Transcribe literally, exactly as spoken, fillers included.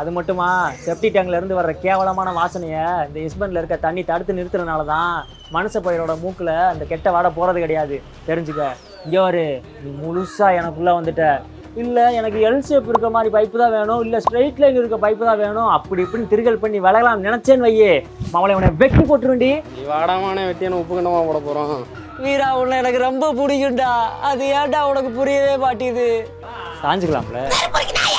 அது மட்டுமா, செப்டி டேங்க்லேருந்து வர்ற கேவலமான வாசனையை இந்த ஹஸ்பண்டில் இருக்க தண்ணி தடுத்து நிறுத்துறதுனால தான் மனுஷ பயிரோட மூக்கில் அந்த கெட்ட வாட போகிறது கிடையாது. தெரிஞ்சுக்க. இங்கே ஒரு நீ முழுசாக எனக்குள்ளே வந்துட்ட. இல்லை எனக்கு எல் ஷேப் இருக்க மாதிரி பைப்பு தான் வேணும், இல்லை ஸ்ட்ரைட் லைன் இருக்க பைப்பு தான் வேணும், அப்படி இப்படின்னு திருகல் பண்ணி விலகலாம் நினச்சேன்னு வையே, அவளை உன வெட்டி போட்டு வேண்டி வாடாமான வெட்டியான உப்பு கண்டமாக போட போகிறோம். வீரா, உன்னை எனக்கு ரொம்ப பிடிக்கும்டா. அது ஏன்டா உனக்கு புரியவே மாட்டேது? சாஞ்சிக்கலாம்ல.